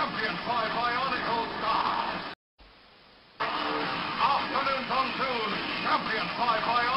champion by Bionicle stars. Afternoons on Tune, champion by Bionicle.